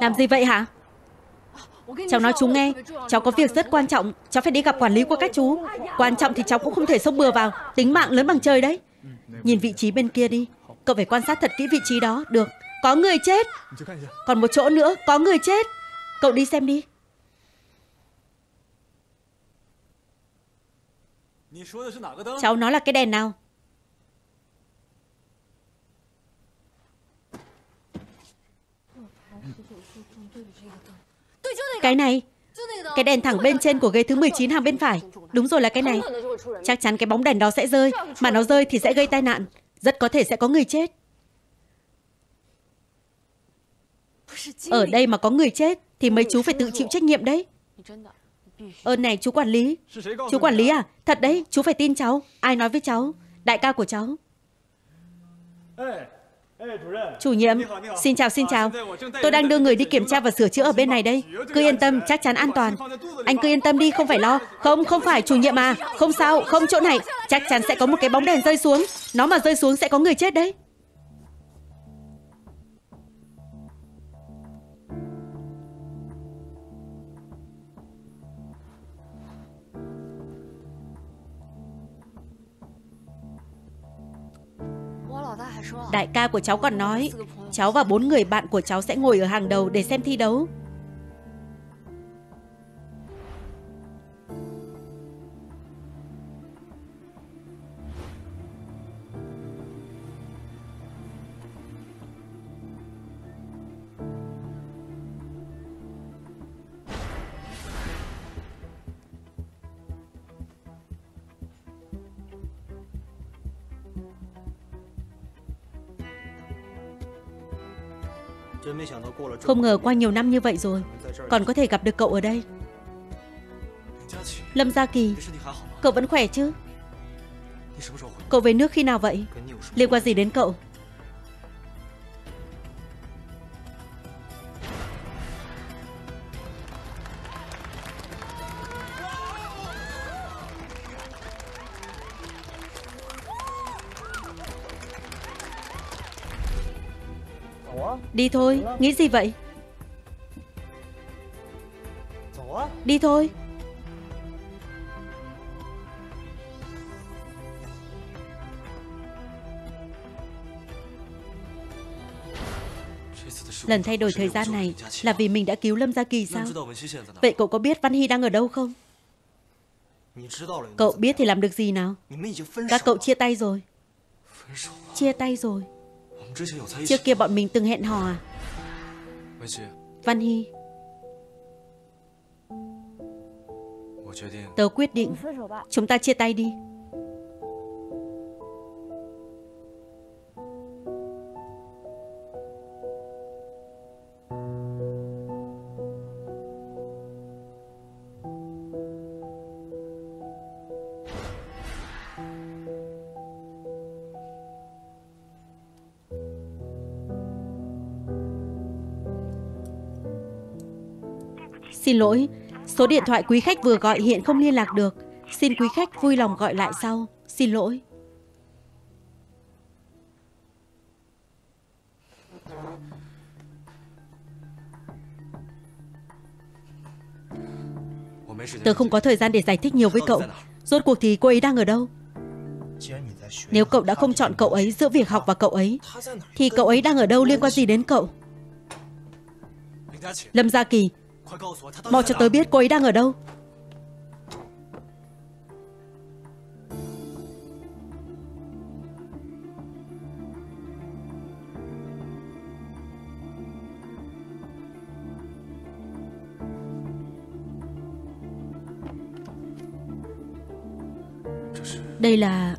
Làm gì vậy hả? Cháu nói chú nghe, cháu có việc rất quan trọng, cháu phải đi gặp quản lý của các chú. Quan trọng thì cháu cũng không thể xông bừa vào, tính mạng lớn bằng trời đấy. Nhìn vị trí bên kia đi, cậu phải quan sát thật kỹ vị trí đó. Được, có người chết. Còn một chỗ nữa, có người chết. Cậu đi xem đi. Cháu nói là cái đèn nào? Cái này. Cái đèn thẳng bên trên của ghế thứ 19 hàng bên phải. Đúng rồi, là cái này. Chắc chắn cái bóng đèn đó sẽ rơi. Mà nó rơi thì sẽ gây tai nạn. Rất có thể sẽ có người chết. Ở đây mà có người chết thì mấy chú phải tự chịu trách nhiệm đấy. Ơn này chú quản lý. Chú quản lý à? Thật đấy, chú phải tin cháu. Ai nói với cháu? Đại ca của cháu. Chủ nhiệm, xin chào, xin chào. Tôi đang đưa người đi kiểm tra và sửa chữa ở bên này đây. Cứ yên tâm, chắc chắn an toàn. Anh cứ yên tâm đi, không phải lo. Không, không phải, chủ nhiệm à. Không sao, không chỗ này. Chắc chắn sẽ có một cái bóng đèn rơi xuống. Nó mà rơi xuống sẽ có người chết đấy. Đại ca của cháu còn nói, cháu và 4 người bạn của cháu sẽ ngồi ở hàng đầu để xem thi đấu. Không ngờ qua nhiều năm như vậy rồi còn có thể gặp được cậu ở đây. Lâm Gia Kỳ, cậu vẫn khỏe chứ? Cậu về nước khi nào vậy? Liên quan gì đến cậu? Đi thôi, nghĩ gì vậy? Đi thôi. Lần thay đổi thời gian này là vì mình đã cứu Lâm Gia Kỳ sao? Vậy cậu có biết Văn Hy đang ở đâu không? Cậu biết thì làm được gì nào? Các cậu chia tay rồi. Chia tay rồi. Trước kia bọn mình từng hẹn hò à? Văn Hy, tớ quyết định chúng ta chia tay đi. Xin lỗi, số điện thoại quý khách vừa gọi hiện không liên lạc được. Xin quý khách vui lòng gọi lại sau. Xin lỗi. Tớ không có thời gian để giải thích nhiều với cậu. Rốt cuộc thì cô ấy đang ở đâu? Nếu cậu đã không chọn cậu ấy giữa việc học và cậu ấy, thì cậu ấy đang ở đâu liên quan gì đến cậu? Lâm Gia Kỳ, mau cho tớ biết cô ấy đang ở đâu. Đây là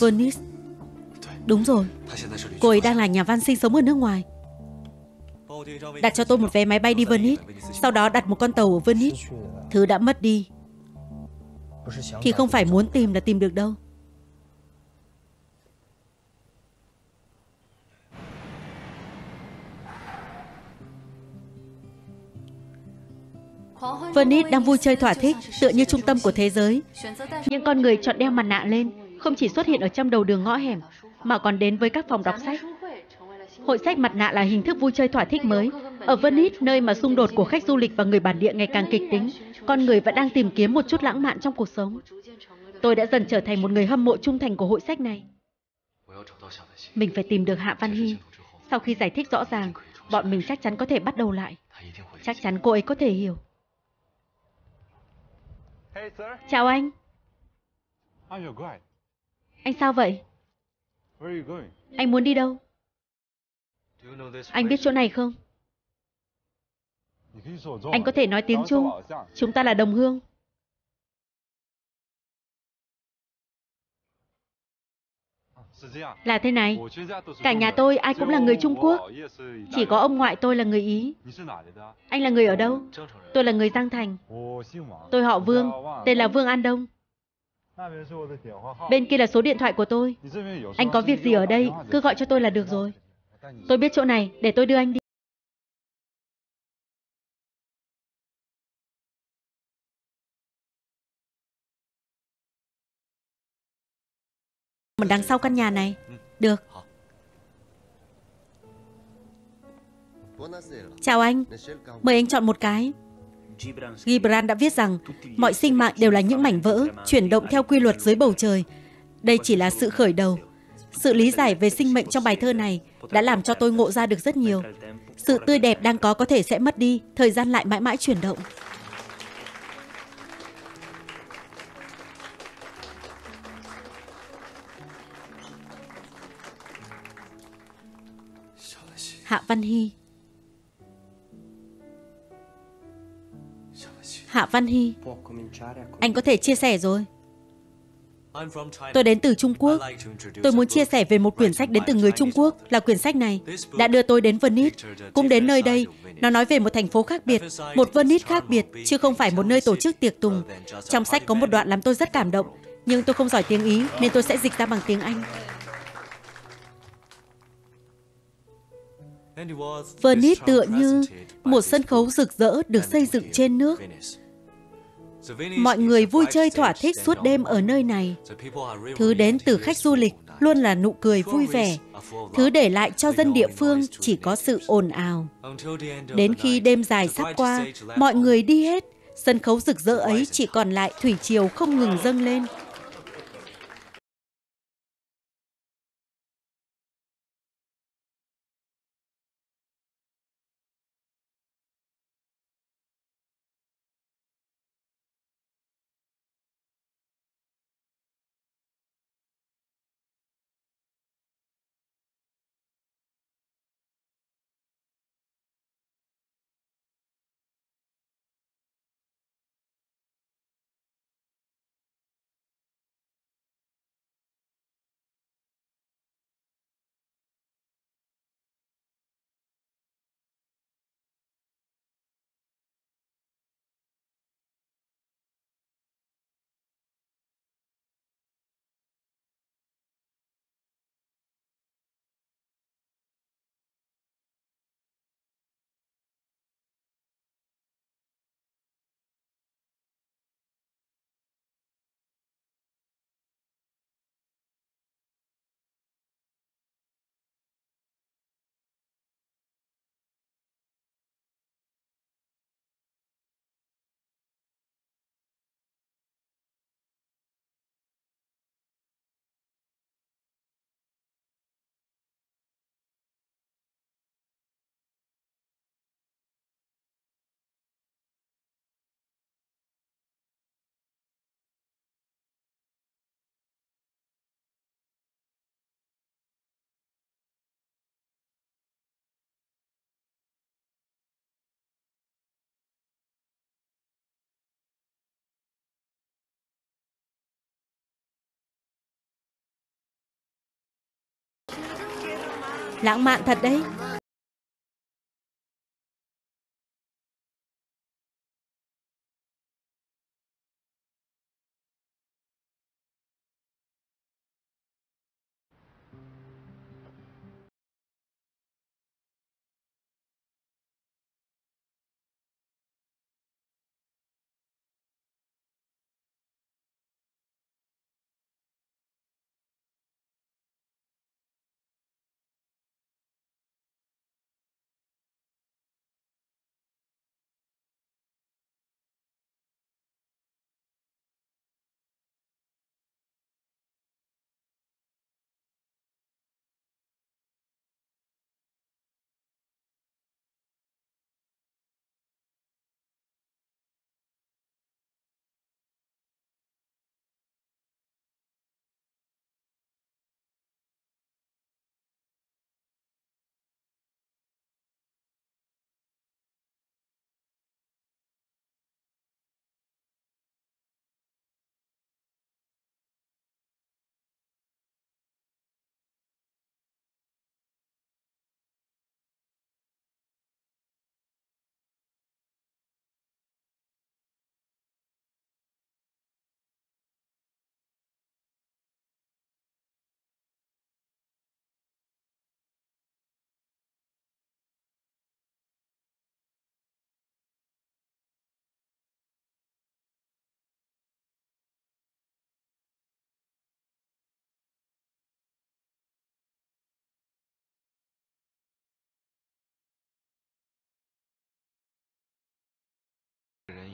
Venice. Đúng rồi, cô ấy đang là nhà văn sinh sống ở nước ngoài. Đặt cho tôi một vé máy bay đi Venice, sau đó đặt một con tàu ở Venice. Thứ đã mất đi thì không phải muốn tìm là tìm được đâu. Venice đang vui chơi thỏa thích, tựa như trung tâm của thế giới. Những con người chọn đeo mặt nạ lên, không chỉ xuất hiện ở trong đầu đường ngõ hẻm, mà còn đến với các phòng đọc sách. Hội sách mặt nạ là hình thức vui chơi thỏa thích mới, Ở Venice, nơi mà xung đột của khách du lịch và người bản địa ngày càng kịch tính, con người vẫn đang tìm kiếm một chút lãng mạn trong cuộc sống. Tôi đã dần trở thành một người hâm mộ trung thành của hội sách này. Mình phải tìm được Hạ Văn Hy. Sau khi giải thích rõ ràng, bọn mình chắc chắn có thể bắt đầu lại. Chắc chắn cô ấy có thể hiểu. Chào anh. Anh sao vậy? Anh muốn đi đâu? Anh biết chỗ này không? Anh có thể nói tiếng Trung. Chúng ta là đồng hương. Là thế này, cả nhà tôi ai cũng là người Trung Quốc. Chỉ có ông ngoại tôi là người Ý. Anh là người ở đâu? Tôi là người Giang Thành. Tôi họ Vương, tên là Vương An Đông. Bên kia là số điện thoại của tôi. Anh có việc gì ở đây, cứ gọi cho tôi là được rồi. Tôi biết chỗ này, để tôi đưa anh đi. Mình đằng sau căn nhà này. Được. Chào anh. Mời anh chọn một cái. Gibran đã viết rằng mọi sinh mạng đều là những mảnh vỡ chuyển động theo quy luật dưới bầu trời. Đây chỉ là sự khởi đầu. Sự lý giải về sinh mệnh trong bài thơ này đã làm cho tôi ngộ ra được rất nhiều. Sự tươi đẹp đang có thể sẽ mất đi, thời gian lại mãi mãi chuyển động. Hạ Văn Hy. Hạ Văn Hy, anh có thể chia sẻ rồi. Tôi đến từ Trung Quốc. Tôi muốn chia sẻ về một quyển sách đến từ người Trung Quốc, là quyển sách này. Đã đưa tôi đến Venice, cũng đến nơi đây. Nó nói về một thành phố khác biệt, một Venice khác biệt, chứ không phải một nơi tổ chức tiệc tùng. Trong sách có một đoạn làm tôi rất cảm động, nhưng tôi không giỏi tiếng Ý nên tôi sẽ dịch ra bằng tiếng Anh. Venice tựa như một sân khấu rực rỡ được xây dựng trên nước. Mọi người vui chơi thỏa thích suốt đêm ở nơi này. Thứ đến từ khách du lịch luôn là nụ cười vui vẻ. Thứ để lại cho dân địa phương chỉ có sự ồn ào. Đến khi đêm dài sắp qua, mọi người đi hết. Sân khấu rực rỡ ấy chỉ còn lại thủy triều không ngừng dâng lên. Lãng mạn thật đấy.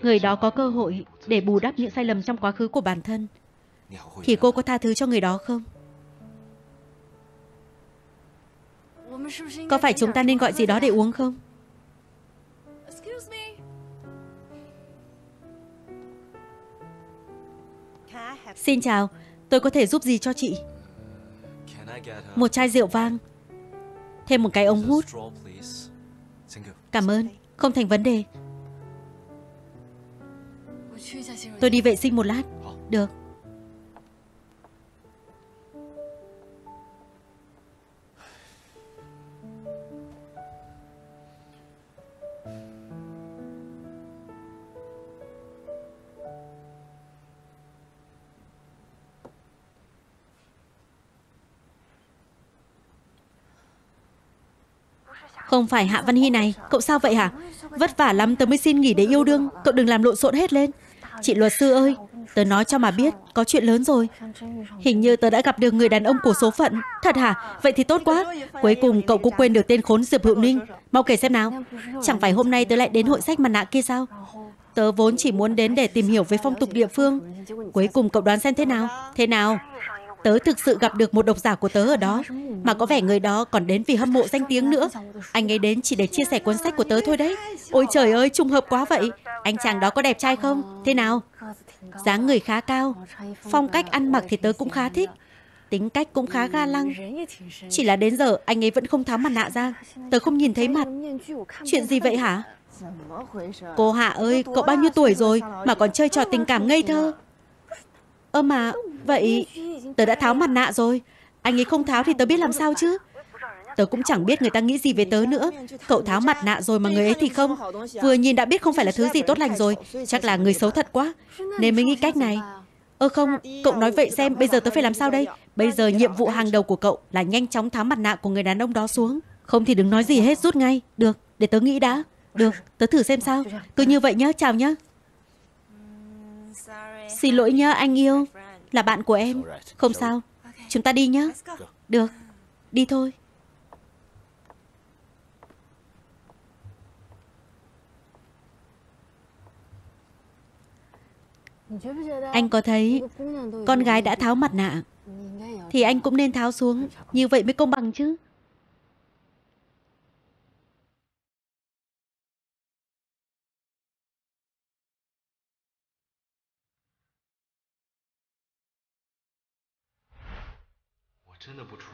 người đó có cơ hội để bù đắp những sai lầm trong quá khứ của bản thân, thì cô có tha thứ cho người đó không? Có phải chúng ta nên gọi gì đó để uống không? Xin chào, tôi có thể giúp gì cho chị? Một chai rượu vang, thêm một cái ống hút. Cảm ơn, không thành vấn đề. Tôi đi vệ sinh một lát. Được. Không phải Hạ Văn Hy này, cậu sao vậy hả? Vất vả lắm tớ mới xin nghỉ để yêu đương, cậu đừng làm lộn xộn hết lên. Chị luật sư ơi, tớ nói cho mà biết, có chuyện lớn rồi. Hình như tớ đã gặp được người đàn ông của số phận. Thật hả? Vậy thì tốt quá. Cuối cùng cậu cũng quên được tên khốn Diệp Hựu Ninh. Mau kể xem nào. Chẳng phải hôm nay tớ lại đến hội sách mặt nạ kia sao? Tớ vốn chỉ muốn đến để tìm hiểu về phong tục địa phương. Cuối cùng cậu đoán xem thế nào? Thế nào? Tớ thực sự gặp được một độc giả của tớ ở đó. Mà có vẻ người đó còn đến vì hâm mộ danh tiếng nữa. Anh ấy đến chỉ để chia sẻ cuốn sách của tớ thôi đấy. Ôi trời ơi, trùng hợp quá vậy. Anh chàng đó có đẹp trai không? Thế nào? Dáng người khá cao. Phong cách ăn mặc thì tớ cũng khá thích. Tính cách cũng khá ga lăng. Chỉ là đến giờ anh ấy vẫn không tháo mặt nạ ra. Tớ không nhìn thấy mặt. Chuyện gì vậy hả? Cô Hạ ơi, cậu bao nhiêu tuổi rồi mà còn chơi trò tình cảm ngây thơ? Ơ mà, vậy tớ đã tháo mặt nạ rồi. Anh ấy không tháo thì tớ biết làm sao chứ? Tớ cũng chẳng biết người ta nghĩ gì về tớ nữa. Cậu tháo mặt nạ rồi mà người ấy thì không. Vừa nhìn đã biết không phải là thứ gì tốt lành rồi. Chắc là người xấu thật quá nên mới nghĩ cách này. Ơ không, cậu nói vậy xem bây giờ tớ phải làm sao đây? Bây giờ nhiệm vụ hàng đầu của cậu là nhanh chóng tháo mặt nạ của người đàn ông đó xuống. Không thì đừng nói gì hết, rút ngay. Được, để tớ nghĩ đã. Được, tớ thử xem sao. Cứ như vậy nhá, chào nhá. Xin lỗi nhá anh yêu, là bạn của em. Không sao, chúng ta đi nhá. Được, đi thôi. Anh có thấy con gái đã tháo mặt nạ thì anh cũng nên tháo xuống, như vậy mới công bằng chứ.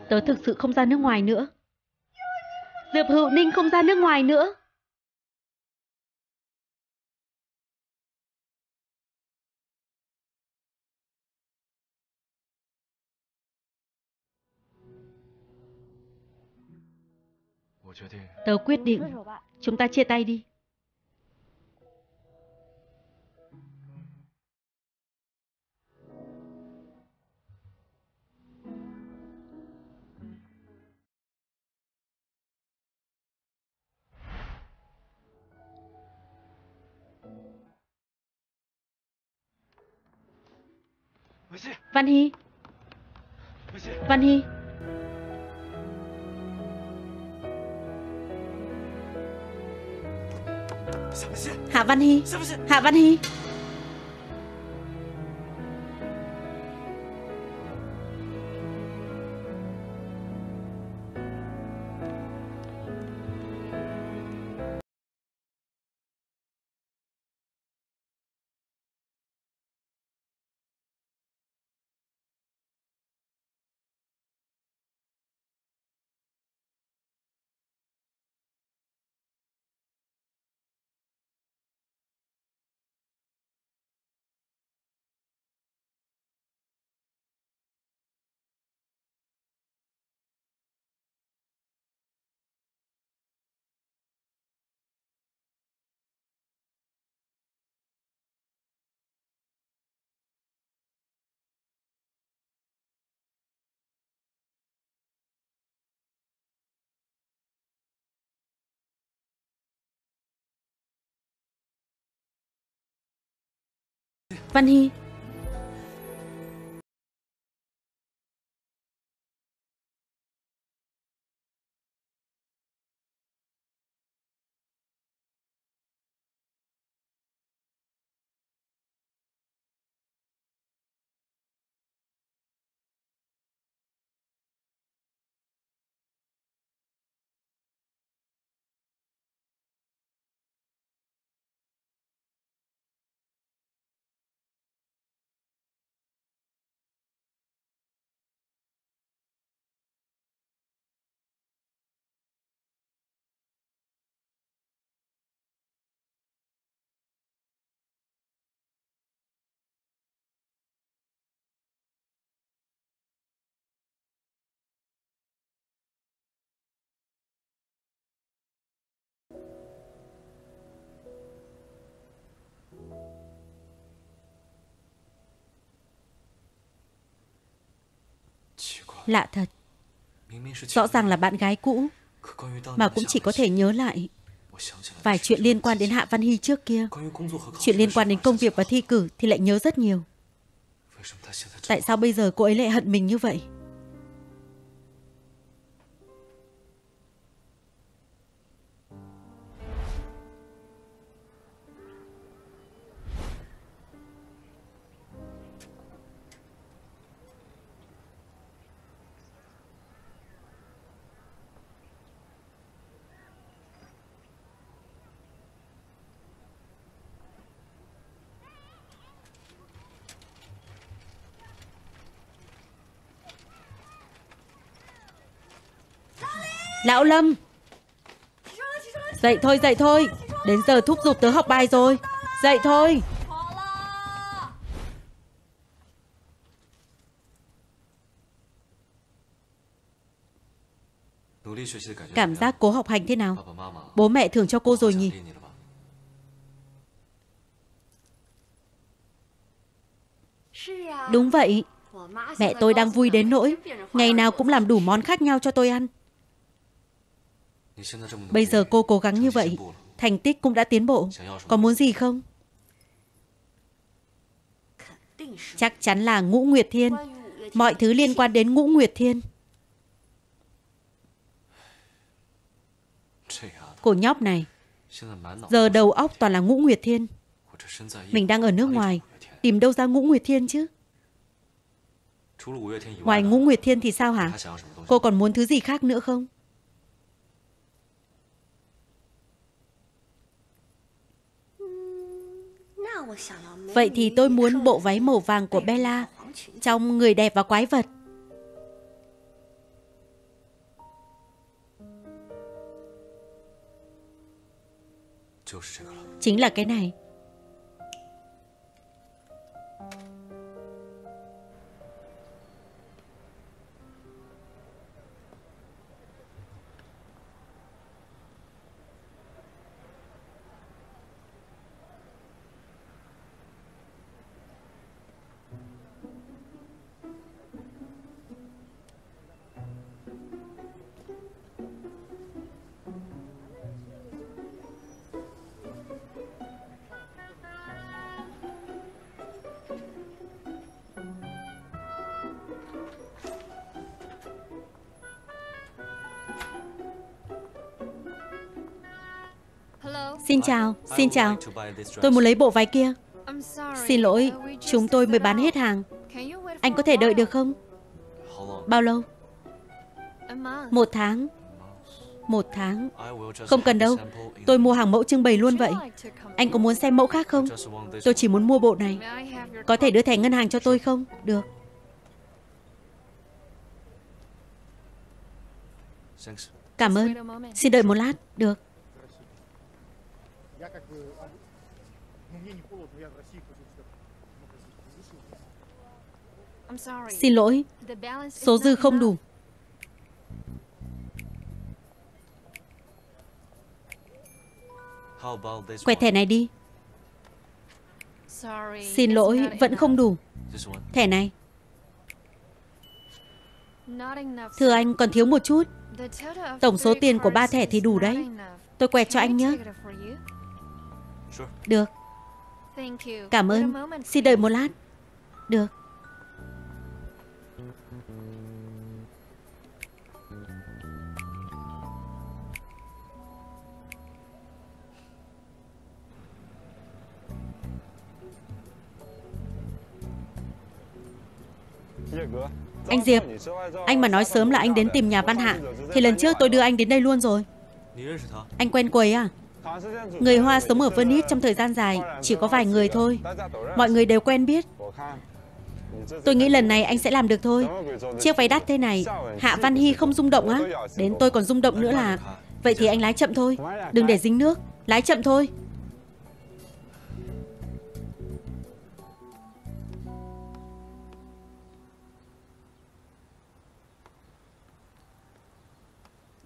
Tớ thực sự không ra nước ngoài nữa. Diệp Hựu Ninh không ra nước ngoài nữa. Tớ quyết định, chúng ta chia tay đi. Văn Hy. Văn Hy. Hạ Văn Hy. Hạ Văn Hy. Văn Hy. Lạ thật. Rõ ràng là bạn gái cũ, mà cũng chỉ có thể nhớ lại vài chuyện liên quan đến Hạ Văn Hy trước kia. Chuyện liên quan đến công việc và thi cử thì lại nhớ rất nhiều. Tại sao bây giờ cô ấy lại hận mình như vậy? Lão Lâm, dậy thôi, dậy thôi. Đến giờ thúc giục tớ học bài rồi. Dậy thôi. Cảm giác cố học hành thế nào? Bố mẹ thưởng cho cô rồi nhỉ? Đúng vậy. Mẹ tôi đang vui đến nỗi ngày nào cũng làm đủ món khác nhau cho tôi ăn. Bây giờ cô cố gắng như vậy, thành tích cũng đã tiến bộ. Có muốn gì không? Chắc chắn là Ngũ Nguyệt Thiên. Mọi thứ liên quan đến Ngũ Nguyệt Thiên. Cô nhóc này, giờ đầu óc toàn là Ngũ Nguyệt Thiên. Mình đang ở nước ngoài, tìm đâu ra Ngũ Nguyệt Thiên chứ? Ngoài Ngũ Nguyệt Thiên thì sao hả? Cô còn muốn thứ gì khác nữa không? Vậy thì tôi muốn bộ váy màu vàng của Bella trong Người Đẹp và Quái Vật. Chính là cái này. Xin chào, tôi muốn lấy bộ váy kia. Xin lỗi, chúng tôi mới bán hết hàng. Anh có thể đợi được không? Bao lâu? 1 tháng. 1 tháng. Không cần đâu, tôi mua hàng mẫu trưng bày luôn vậy. Anh có muốn xem mẫu khác không? Tôi chỉ muốn mua bộ này. Có thể đưa thẻ ngân hàng cho tôi không? Được. Cảm ơn, xin đợi một lát. Được. Xin lỗi, số dư không đủ. Quẹt thẻ này đi. Xin lỗi, vẫn không đủ. Thẻ này. Thưa anh, còn thiếu một chút. Tổng số tiền của 3 thẻ thì đủ đấy. Tôi quẹt cho anh nhé. Được. Cảm ơn, xin đợi một lát. Được. Anh Diệp, anh mà nói sớm là anh đến tìm nhà Văn Hạ thì lần trước tôi đưa anh đến đây luôn rồi. Anh quen cô ấy à? Người Hoa sống ở Venice trong thời gian dài, chỉ có vài người thôi. Mọi người đều quen biết. Tôi nghĩ lần này anh sẽ làm được thôi. Chiếc váy đắt thế này, Hạ Văn Hy không rung động á? Đến tôi còn rung động nữa là... Vậy thì anh lái chậm thôi, đừng để dính nước. Lái chậm thôi.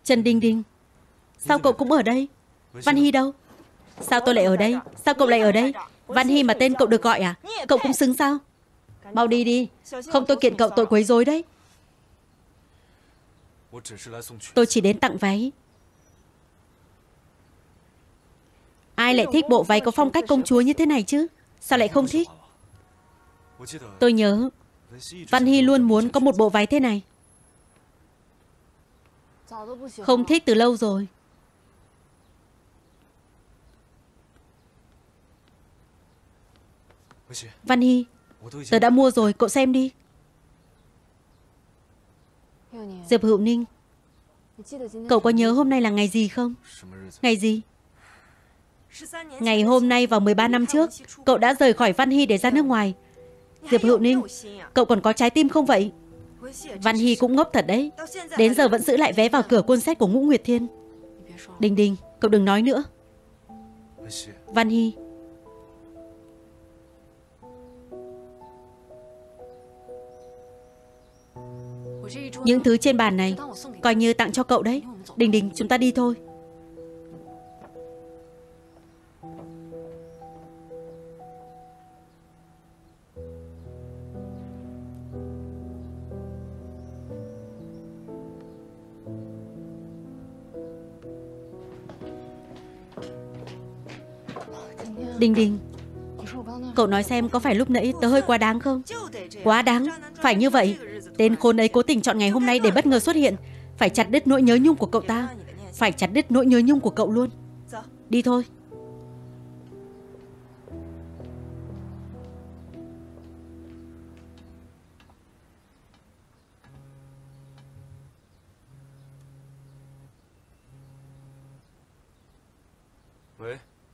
Trần Đinh Đinh, sao cậu cũng ở đây? Văn Hy đâu? Sao tôi lại ở đây? Sao cậu lại ở đây? Văn Hy mà tên cậu được gọi à? Cậu cũng xứng sao? Mau đi đi, không tôi kiện cậu tội quấy rối đấy. Tôi chỉ đến tặng váy. Ai lại thích bộ váy có phong cách công chúa như thế này chứ? Sao lại không thích? Tôi nhớ Văn Hy luôn muốn có một bộ váy thế này. Không thích từ lâu rồi. Văn Hy, tớ đã mua rồi, cậu xem đi. Diệp Hựu Ninh, cậu có nhớ hôm nay là ngày gì không? Ngày gì? Ngày hôm nay vào 13 năm trước, cậu đã rời khỏi Văn Hy để ra nước ngoài. Diệp Hựu Ninh, cậu còn có trái tim không vậy? Văn Hy cũng ngốc thật đấy. Đến giờ vẫn giữ lại vé vào cửa concert của Ngũ Nguyệt Thiên. Đinh Đinh, cậu đừng nói nữa. Văn Hy, những thứ trên bàn này coi như tặng cho cậu đấy. Đinh Đinh, chúng ta đi thôi. Đinh Đinh, cậu nói xem có phải lúc nãy tớ hơi quá đáng không? Quá đáng, phải như vậy. Tên khốn ấy cố tình chọn ngày hôm nay để bất ngờ xuất hiện. Phải chặt đứt nỗi nhớ nhung của cậu ta. Phải chặt đứt nỗi nhớ nhung của cậu luôn. Đi thôi.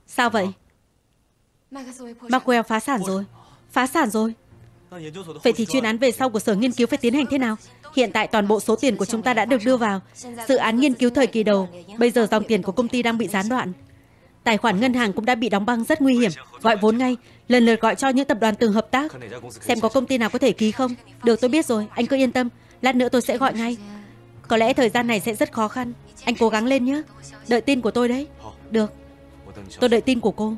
Sao vậy? Maxwell phá sản rồi. Phá sản rồi. Vậy thì chuyên án về sau của sở nghiên cứu phải tiến hành thế nào? Hiện tại toàn bộ số tiền của chúng ta đã được đưa vào dự án nghiên cứu thời kỳ đầu. Bây giờ dòng tiền của công ty đang bị gián đoạn. Tài khoản ngân hàng cũng đã bị đóng băng, rất nguy hiểm. Gọi vốn ngay, lần lượt gọi cho những tập đoàn từng hợp tác. Xem có công ty nào có thể ký không? Được, tôi biết rồi, anh cứ yên tâm. Lát nữa tôi sẽ gọi ngay. Có lẽ thời gian này sẽ rất khó khăn. Anh cố gắng lên nhé. Đợi tin của tôi đấy. Được, tôi đợi tin của cô.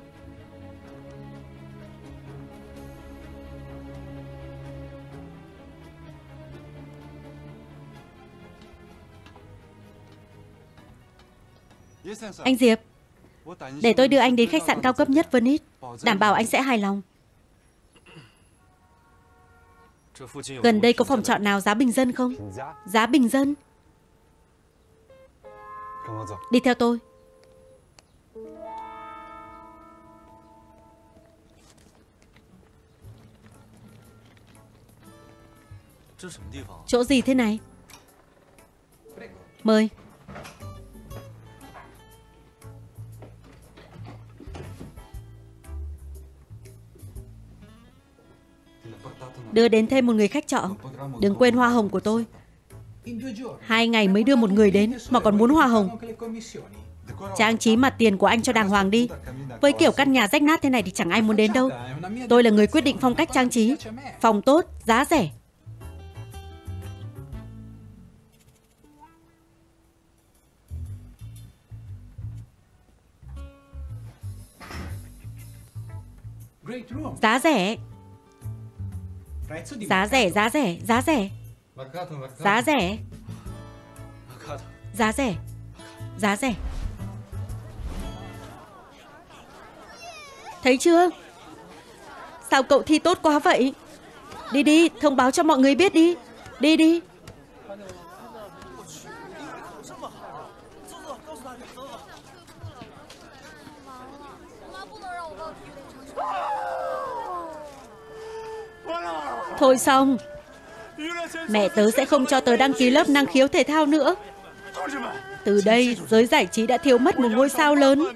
Anh Diệp, để tôi đưa anh đến khách sạn cao cấp nhất Venice, đảm bảo anh sẽ hài lòng. Gần đây có phòng trọ nào giá bình dân không? Giá bình dân? Đi theo tôi. Chỗ gì thế này? Mời. Đưa đến thêm một người khách trọ. Đừng quên hoa hồng của tôi. 2 ngày mới đưa một người đến mà còn muốn hoa hồng. Trang trí mặt tiền của anh cho đàng hoàng đi. Với kiểu căn nhà rách nát thế này thì chẳng ai muốn đến đâu. Tôi là người quyết định phong cách trang trí. Phòng tốt, giá rẻ. Giá rẻ. Giá rẻ, giá rẻ, giá rẻ. Giá rẻ. Giá rẻ. Giá rẻ. Thấy chưa? Sao cậu thi tốt quá vậy? Đi đi, thông báo cho mọi người biết đi. Đi đi. Thôi xong, mẹ tớ sẽ không cho tớ đăng ký lớp năng khiếu thể thao nữa. Từ đây, giới giải trí đã thiếu mất một ngôi sao lớn.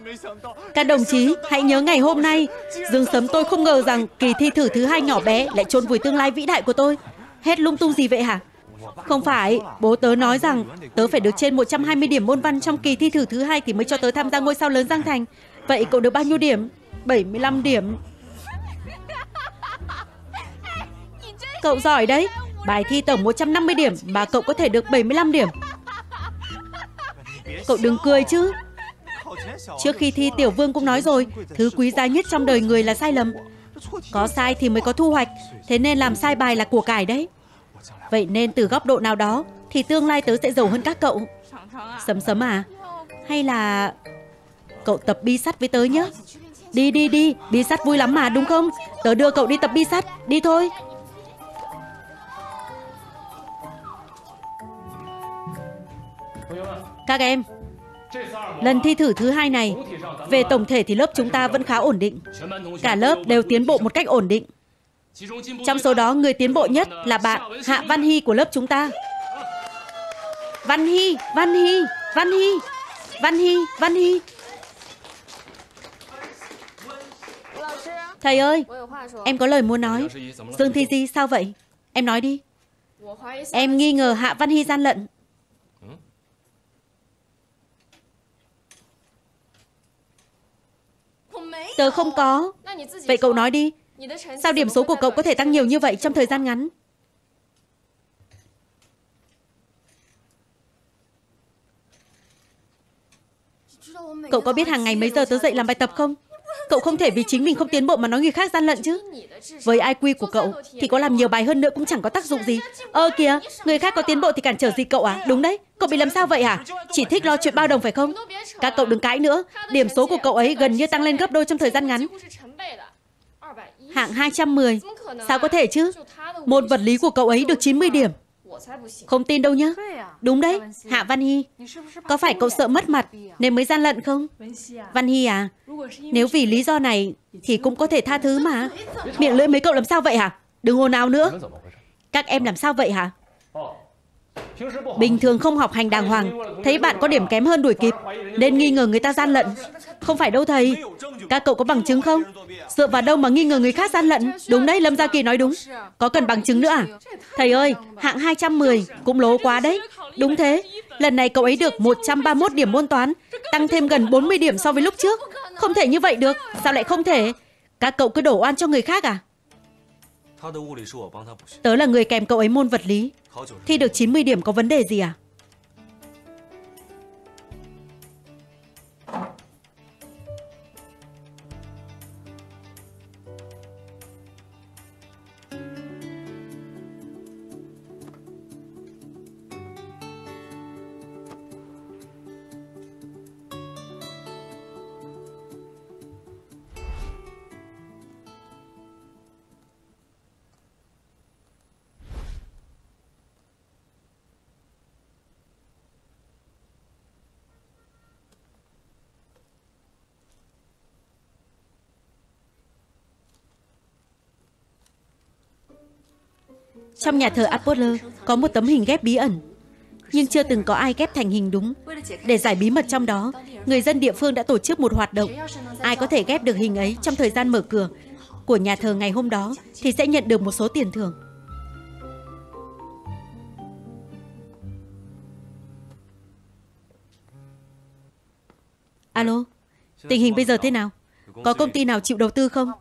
Các đồng chí, hãy nhớ ngày hôm nay. Dương Sấm tôi không ngờ rằng kỳ thi thử thứ 2 nhỏ bé lại chôn vùi tương lai vĩ đại của tôi. Hết lung tung gì vậy hả? Không phải, bố tớ nói rằng tớ phải được trên 120 điểm môn văn trong kỳ thi thử thứ 2 thì mới cho tớ tham gia ngôi sao lớn Giang Thành. Vậy cậu được bao nhiêu điểm? 75 điểm. Cậu giỏi đấy, bài thi tổng 150 điểm mà cậu có thể được 75 điểm. Cậu đừng cười chứ. Trước khi thi Tiểu Vương cũng nói rồi, thứ quý giá nhất trong đời người là sai lầm. Có sai thì mới có thu hoạch, thế nên làm sai bài là của cải đấy. Vậy nên từ góc độ nào đó thì tương lai tớ sẽ giàu hơn các cậu. Sấm Sấm à, hay là cậu tập bi sắt với tớ nhé. Đi đi đi, bi sắt vui lắm mà đúng không? Tớ đưa cậu đi tập bi sắt, đi thôi. Các em, lần thi thử thứ hai này, về tổng thể thì lớp chúng ta vẫn khá ổn định. Cả lớp đều tiến bộ một cách ổn định. Trong số đó, người tiến bộ nhất là bạn Hạ Văn Hy của lớp chúng ta. Văn Hy, Văn Hy, Văn Hy, Văn Hy, Văn Hy. Thầy ơi, em có lời muốn nói. Dương Thi Di, sao vậy? Em nói đi. Em nghi ngờ Hạ Văn Hy gian lận. Tớ không có. Vậy cậu nói đi. Sao điểm số của cậu có thể tăng nhiều như vậy trong thời gian ngắn? Cậu có biết hàng ngày mấy giờ tớ dậy làm bài tập không? Cậu không thể vì chính mình không tiến bộ mà nói người khác gian lận chứ. Với IQ của cậu thì có làm nhiều bài hơn nữa cũng chẳng có tác dụng gì. Kìa, người khác có tiến bộ thì cản trở gì cậu à? Đúng đấy, cậu bị làm sao vậy hả? Chỉ thích lo chuyện bao đồng phải không? Các cậu đừng cãi nữa. Điểm số của cậu ấy gần như tăng lên gấp đôi trong thời gian ngắn. Hạng 210. Sao có thể chứ? Môn vật lý của cậu ấy được 90 điểm. Không tin đâu nhá. Đúng đấy, Hạ Văn Hy. Có phải cậu sợ mất mặt nên mới gian lận không? Văn Hy à, nếu vì lý do này thì cũng có thể tha thứ mà. Miệng lưỡi mấy cậu làm sao vậy hả? Đừng ồn ào nữa. Các em làm sao vậy hả? Bình thường không học hành đàng hoàng, thấy bạn có điểm kém hơn đuổi kịp nên nghi ngờ người ta gian lận. Không phải đâu thầy. Các cậu có bằng chứng không? Dựa vào đâu mà nghi ngờ người khác gian lận? Đúng đấy, Lâm Gia Kỳ nói đúng. Có cần bằng chứng nữa à? Thầy ơi, hạng 210 cũng lố quá đấy. Đúng thế, lần này cậu ấy được 131 điểm môn toán, tăng thêm gần 40 điểm so với lúc trước. Không thể như vậy được. Sao lại không thể? Các cậu cứ đổ oan cho người khác à? Tớ là người kèm cậu ấy môn vật lý. Thi được 90 điểm có vấn đề gì à? Trong nhà thờ Apostles có một tấm hình ghép bí ẩn, nhưng chưa từng có ai ghép thành hình đúng. Để giải bí mật trong đó, người dân địa phương đã tổ chức một hoạt động. Ai có thể ghép được hình ấy trong thời gian mở cửa của nhà thờ ngày hôm đó thì sẽ nhận được một số tiền thưởng. Alo, tình hình bây giờ thế nào? Có công ty nào chịu đầu tư không?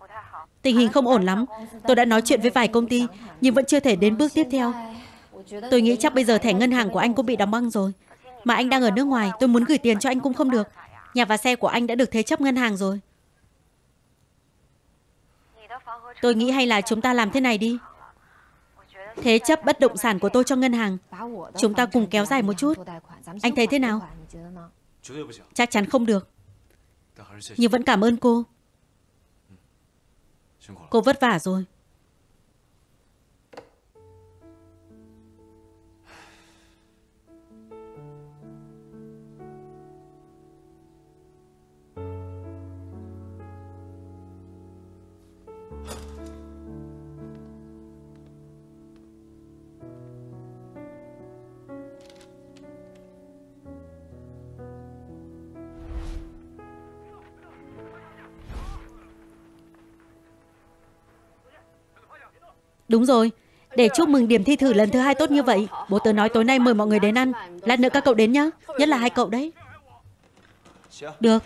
Tình hình không ổn lắm. Tôi đã nói chuyện với vài công ty, nhưng vẫn chưa thể đến bước tiếp theo. Tôi nghĩ chắc bây giờ thẻ ngân hàng của anh cũng bị đóng băng rồi. Mà anh đang ở nước ngoài, tôi muốn gửi tiền cho anh cũng không được. Nhà và xe của anh đã được thế chấp ngân hàng rồi. Tôi nghĩ hay là chúng ta làm thế này đi. Thế chấp bất động sản của tôi cho ngân hàng. Chúng ta cùng kéo dài một chút. Anh thấy thế nào? Chắc chắn không được. Nhưng vẫn cảm ơn cô. Cô vất vả rồi. Đúng rồi, để chúc mừng điểm thi thử lần thứ hai tốt như vậy, bố tớ nói tối nay mời mọi người đến ăn. Lát nữa các cậu đến nhá, nhất là hai cậu đấy. Được.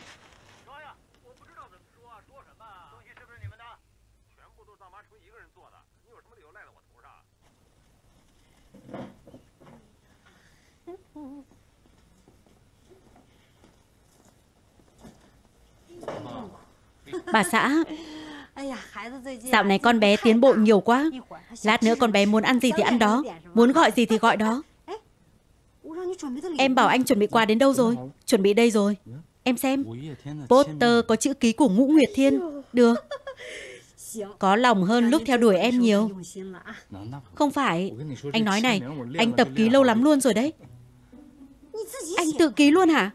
Bà xã, dạo này con bé tiến bộ nhiều quá. Lát nữa con bé muốn ăn gì thì ăn đó, muốn gọi gì thì gọi đó. Em bảo anh chuẩn bị quà đến đâu rồi? Chuẩn bị đây rồi. Em xem, poster có chữ ký của Ngũ Nguyệt Thiên. Được. Có lòng hơn lúc theo đuổi em nhiều. Không phải, anh nói này, anh tập ký lâu lắm luôn rồi đấy. Anh tự ký luôn hả?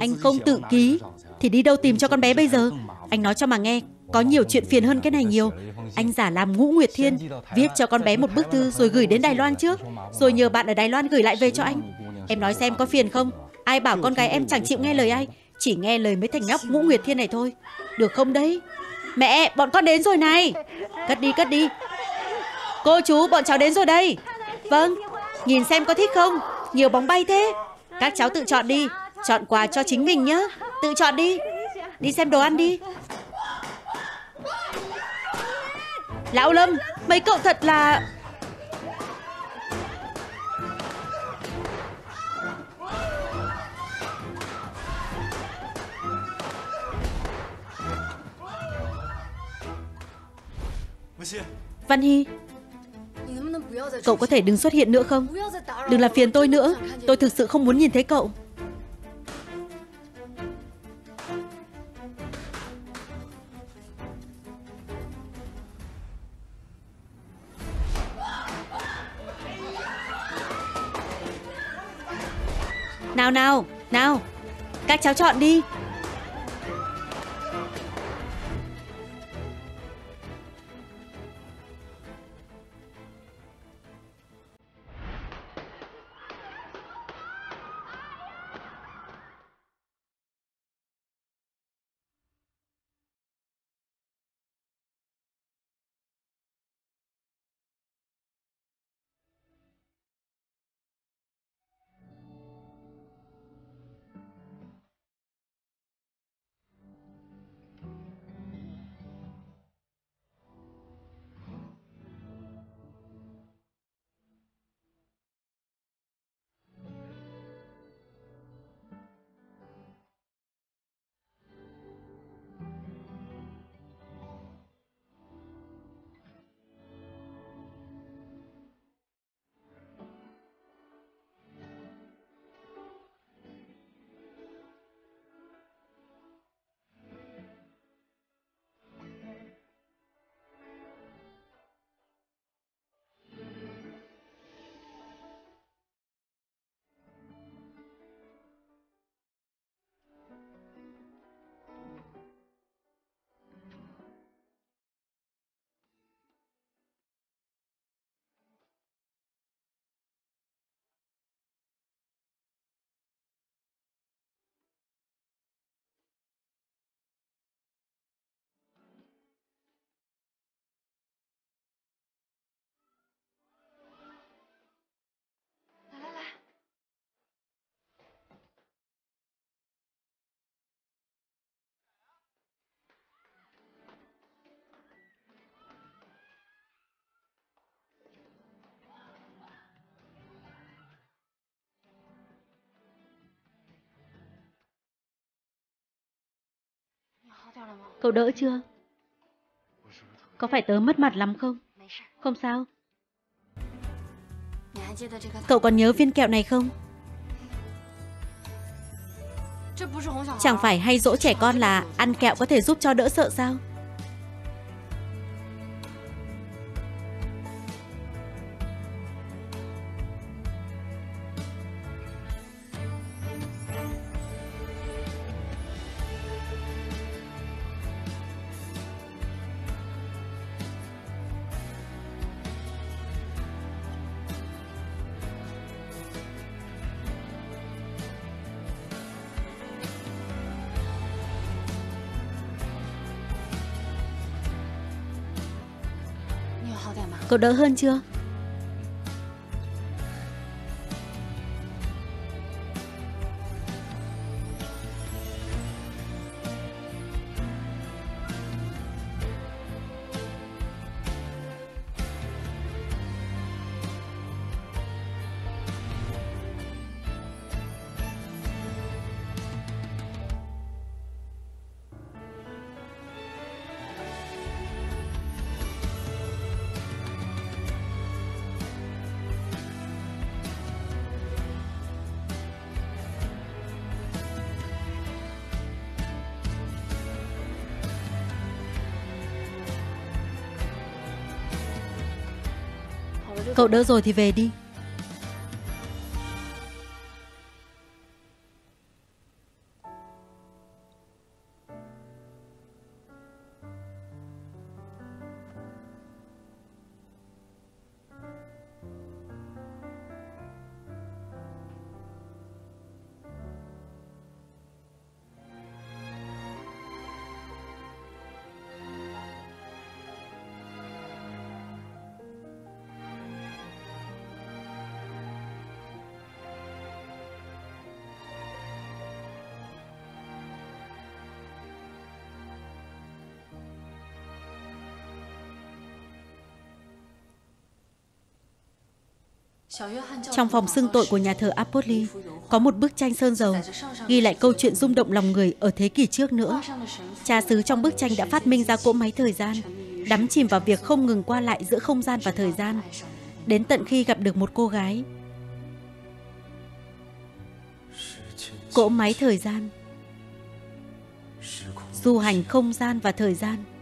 Anh không tự ký thì đi đâu tìm cho con bé bây giờ? Anh nói cho mà nghe, có nhiều chuyện phiền hơn cái này nhiều. Anh giả làm Ngũ Nguyệt Thiên, viết cho con bé một bức thư rồi gửi đến Đài Loan trước, rồi nhờ bạn ở Đài Loan gửi lại về cho anh. Em nói xem có phiền không? Ai bảo con gái em chẳng chịu nghe lời ai, chỉ nghe lời mấy thằng nhóc Ngũ Nguyệt Thiên này thôi. Được không đấy? Mẹ, bọn con đến rồi này. Cất đi, cất đi. Cô chú, bọn cháu đến rồi đây. Vâng, nhìn xem có thích không? Nhiều bóng bay thế. Các cháu tự chọn đi, chọn quà cho chính mình nhé. Tự chọn đi. Đi xem đồ ăn đi. Lão Lâm, mấy cậu thật là... Văn Hy, cậu có thể đừng xuất hiện nữa không? Đừng làm phiền tôi nữa. Tôi thực sự không muốn nhìn thấy cậu. Nào nào, nào, các cháu chọn đi. Cậu đỡ chưa? Có phải tớ mất mặt lắm không? Không sao. Cậu còn nhớ viên kẹo này không? Chẳng phải hay dỗ trẻ con là ăn kẹo có thể giúp cho đỡ sợ sao? Cậu đỡ hơn chưa? Cậu đỡ rồi thì về đi. Trong phòng xưng tội của nhà thờ Apostles có một bức tranh sơn dầu ghi lại câu chuyện rung động lòng người ở thế kỷ trước nữa. Cha xứ trong bức tranh đã phát minh ra cỗ máy thời gian, đắm chìm vào việc không ngừng qua lại giữa không gian và thời gian, đến tận khi gặp được một cô gái. Cỗ máy thời gian, du hành không gian và thời gian.